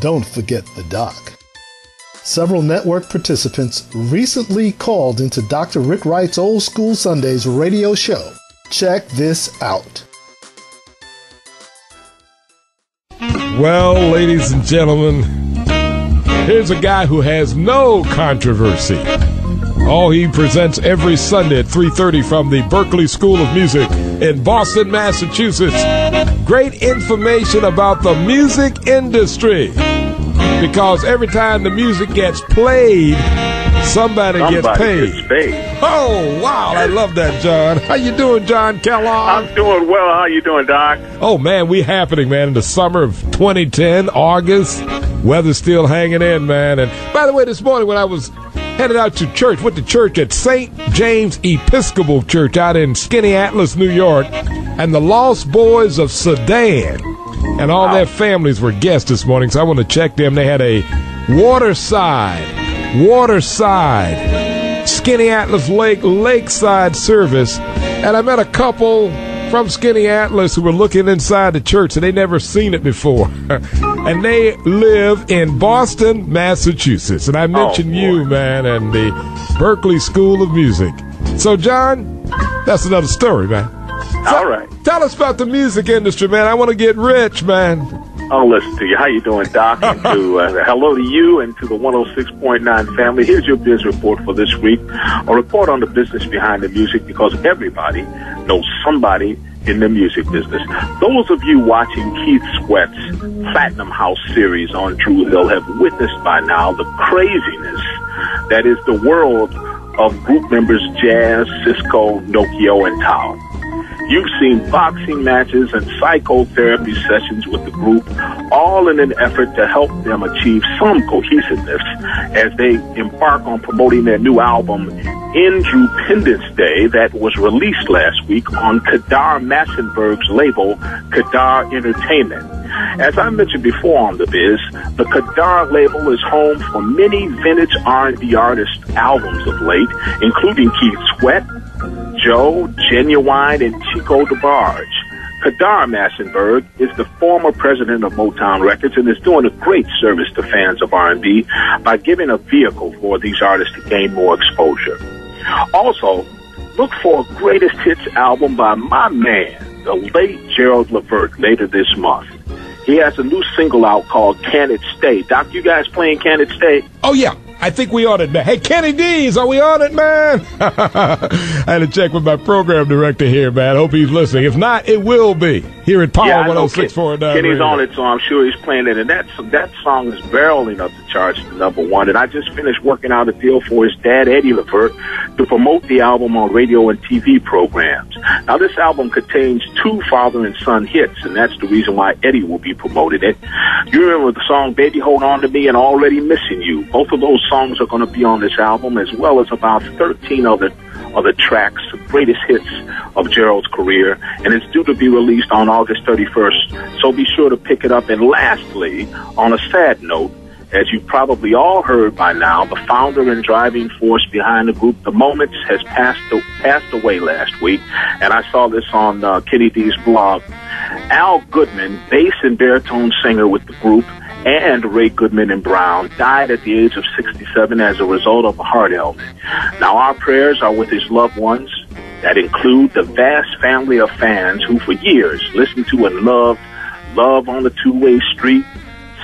Don't forget the doc. Several network participants recently called into Dr. Rick Wright's Old School Sundays radio show. Check this out. Well, ladies and gentlemen, here's a guy who has no controversy. Oh, he presents every Sunday at 3:30 from the Berklee School of Music in Boston, Massachusetts. Great information about the music industry. Because every time the music gets played, somebody gets paid. Oh, wow. I love that, John. How you doing, John Kellogg? I'm doing well. How you doing, Doc? Oh, man, we happening, man. In the summer of 2010, August, weather's still hanging in, man. And by the way, this morning when I was headed out to church, went to church at St. James Episcopal Church out in Skaneateles, New York, and the Lost Boys of Sudan and all their families were guests this morning, so I want to check them. They had a waterside, Skaneateles lakeside service, and I met a couple from Skaneateles who were looking inside the church, and they never seen it before. And they live in Boston, Massachusetts. And I mentioned you, man, and the Berklee School of Music. So, John, that's another story, man. All right. Tell us about the music industry, man. I want to get rich, man. I'll listen to you. How you doing, Doc? And to, hello to you and to the 106.9 family. Here's your biz report for this week. A report on the business behind the music, because everybody knows somebody in the music business. Those of you watching Keith Sweat's Platinum House series on True Hill have witnessed by now the craziness that is the world of group members Jazz, Cisco, Nokia, and Tao. You've seen boxing matches and psychotherapy sessions with the group, all in an effort to help them achieve some cohesiveness as they embark on promoting their new album, Independence Day, that was released last week on Kedar Massenberg's label, Kedar Entertainment. As I mentioned before on The Biz, the Kedar label is home for many vintage R&B artist albums of late, including Keith Sweat, Joe, Ginuwine, and Chico DeBarge. Kedar Massenberg is the former president of Motown Records and is doing a great service to fans of R&B by giving a vehicle for these artists to gain more exposure. Also, look for a greatest hits album by my man, the late Gerald LeVert, later this month. He has a new single out called Can It Stay. Doc, you guys playing Can It Stay? Oh, yeah. I think we on it, man. Hey, Kenny Dees, are we on it, man? I had to check with my program director here, man. Hope he's listening. If not, it will be here at Power 106.9. Kenny's on it, so I'm sure he's playing it. And that song is barreling up the charts to #1. And I just finished working out a deal for his dad, Eddie Levert, to promote the album on radio and TV programs. Now, this album contains 2 father and son hits, and that's the reason why Eddie will be promoting it. You remember the song Baby Hold On To Me and Already Missing You. Both of those songs are going to be on this album, as well as about 13 other tracks, greatest hits of Gerald's career, and it's due to be released on August 31st, so be sure to pick it up. And lastly, on a sad note, as you've probably all heard by now, the founder and driving force behind the group, The Moments, has passed away last week, and I saw this on Kenny Dees' blog. Al Goodman, bass and baritone singer with the group, and Ray Goodman and Brown, died at the age of 67 as a result of a heart ailment. Now, our prayers are with his loved ones. That include the vast family of fans who for years listened to and loved Love on the Two-Way Street,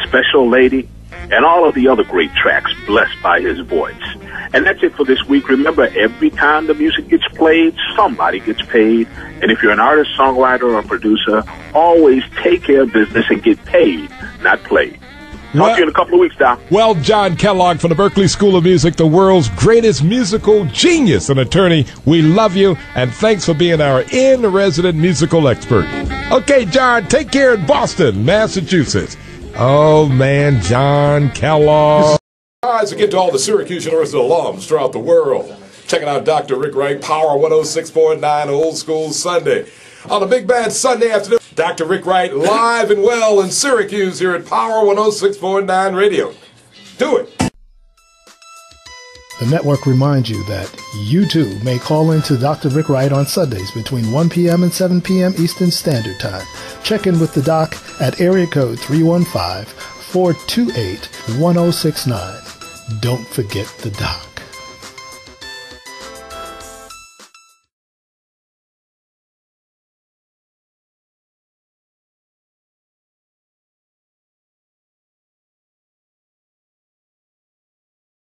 Special Lady, and all of the other great tracks blessed by his voice. And that's it for this week. Remember, every time the music gets played, somebody gets paid. And if you're an artist, songwriter, or producer, always take care of business and get paid, not played. Talk to you in a couple of weeks, Doc. Well, John Kellogg from the Berklee School of Music, the world's greatest musical genius and attorney, we love you, and thanks for being our in-resident musical expert. Okay, John, take care in Boston, Massachusetts. Oh, man, John Kellogg. Guys, we get to all the Syracuse University alums throughout the world. Checking out Dr. Rick Wright, Power 106.9, Old School Sunday. On a big bad Sunday afternoon, Dr. Rick Wright live and well in Syracuse here at Power 106.9 Radio. Do it. The network reminds you that you too may call in to Dr. Rick Wright on Sundays between 1 p.m. and 7 p.m. Eastern Standard Time. Check in with the doc at area code 315 428-1069. Don't forget the doc.